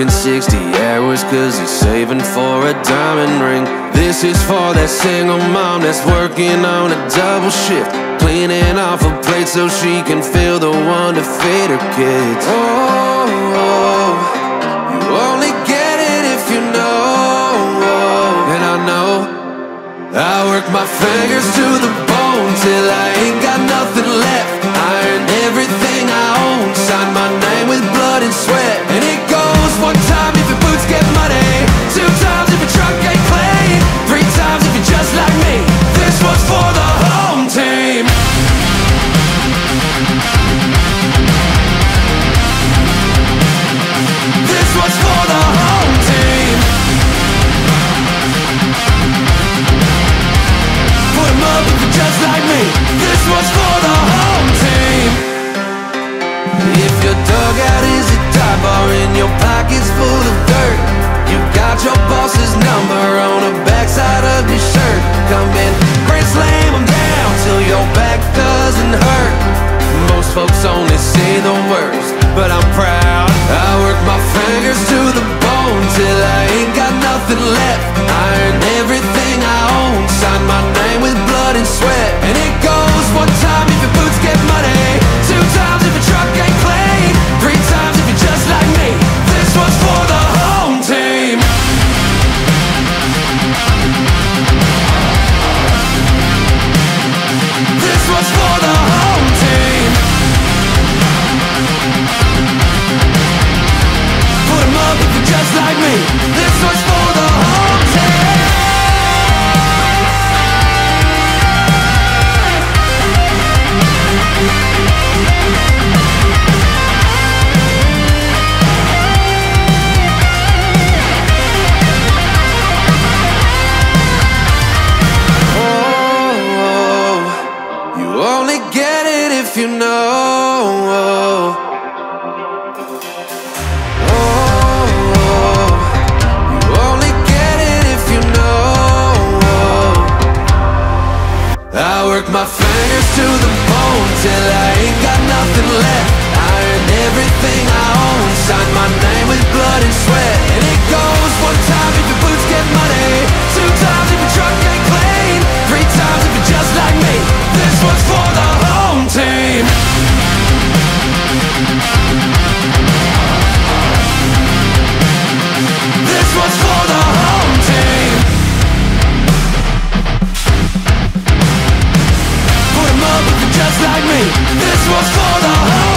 working 60 hours cause he's saving for a diamond ring. This is for that single mom that's working on a double shift, cleaning off a plate so she can feel the one to feed her kids. Oh, oh, you only get it if you know. And I know I work my fingers to the bone till I ain't got nothing left. I earned everything I own, signed my name with blood and sweat. And it goes one time if your boots get muddy, two times if your truck get clay, three times if you're just like me. This one's for the home team. This one's for the home team. Put 'em up if you're just like me. This one's for the home team. If your dugout is a dive bar and your pocket's full of dirt, you got your boss's number on the backside of your shirt. Come in, grand slam 'em down till your back doesn't hurt. Most folks only see the worst, but I'm proud. I work my fingers to the bone till I ain't got nothing left. I earned everything I own, signed my name with blood and sweat. And it goes one time if your boots get muddy, two times if your truck ain't clay, three times if you're just like me. This one's for the home team. This one's for the home team. Put 'em up if you're just like me. This one's for the home team. You know, oh, you only get it if you know. I work my fingers to the bone till I ain't got nothing left. I earned everything I own, signed my name with blood and sweat. And it goes one time if your boots get muddy, two times if your truck ain't clean, three times if you're just like me. This one's for the home team. This one's for the home team. Put 'em up if you're just like me. This one's for the home team.